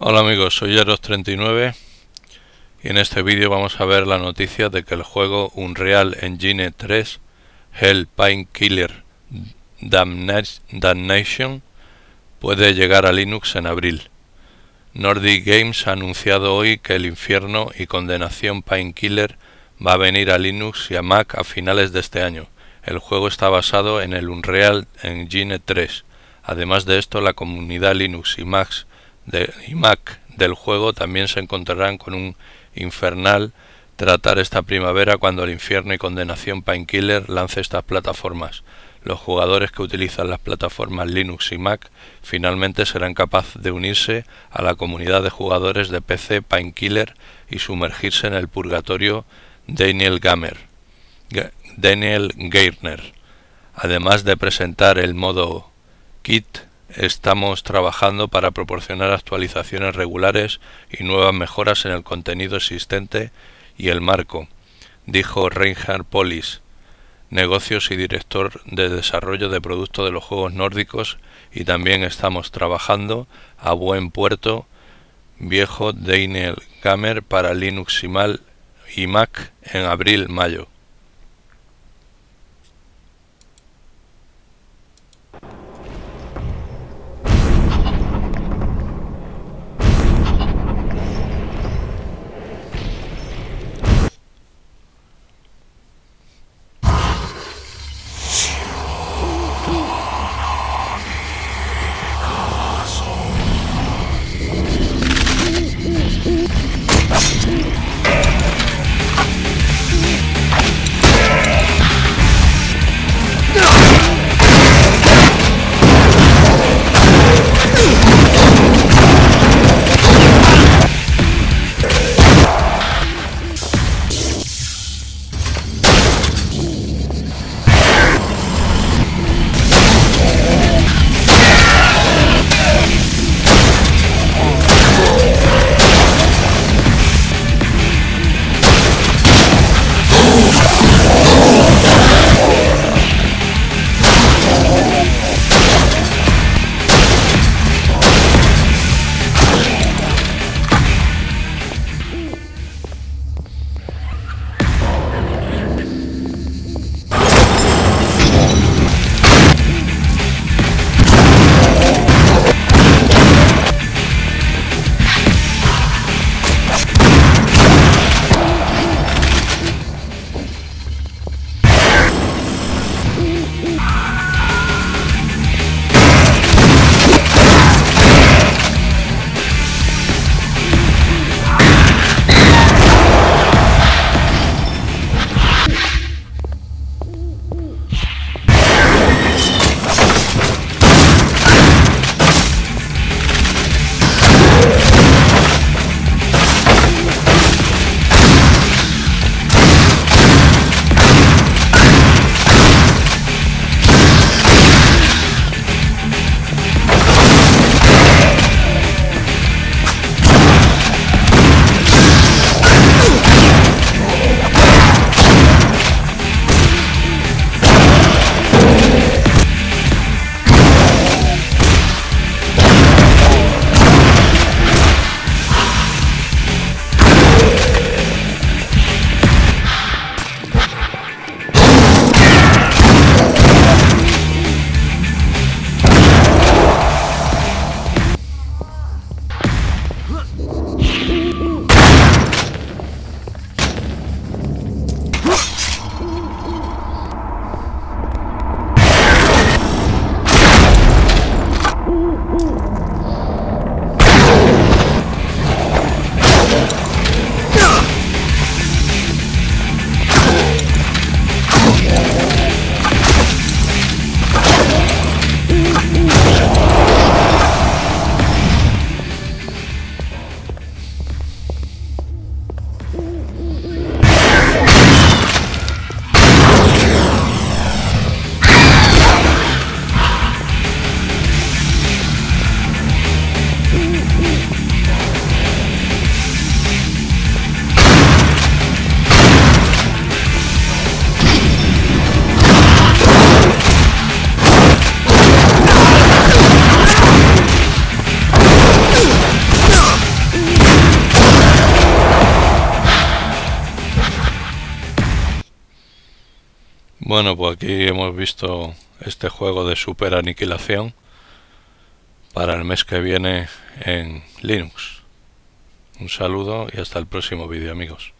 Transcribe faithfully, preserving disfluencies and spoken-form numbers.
Hola amigos, soy Eros treinta y nueve y en este vídeo vamos a ver la noticia de que el juego Unreal Engine tres Hell Painkiller y Damnation puede llegar a Linux en abril. Nordic Games ha anunciado hoy que el infierno y condenación Painkiller va a venir a Linux y a Mac a finales de este año. El juego está basado en el Unreal Engine tres. Además de esto, la comunidad Linux y Mac De, y Mac del juego también se encontrarán con un infernal tratar esta primavera cuando el infierno y condenación Painkiller lance estas plataformas. Los jugadores que utilizan las plataformas Linux y Mac finalmente serán capaces de unirse a la comunidad de jugadores de P C Painkiller y sumergirse en el purgatorio Daniel Garner. Daniel Garner. Además de presentar el modo Kit, estamos trabajando para proporcionar actualizaciones regulares y nuevas mejoras en el contenido existente y el marco, dijo Reinhard Polis, negocios y director de desarrollo de productos de los juegos nórdicos, y también estamos trabajando a buen puerto viejo Daniel Garner para Linux y Mac en abril-mayo. Bueno, pues aquí hemos visto este juego de superaniquilación para el mes que viene en Linux. Un saludo y hasta el próximo vídeo, amigos.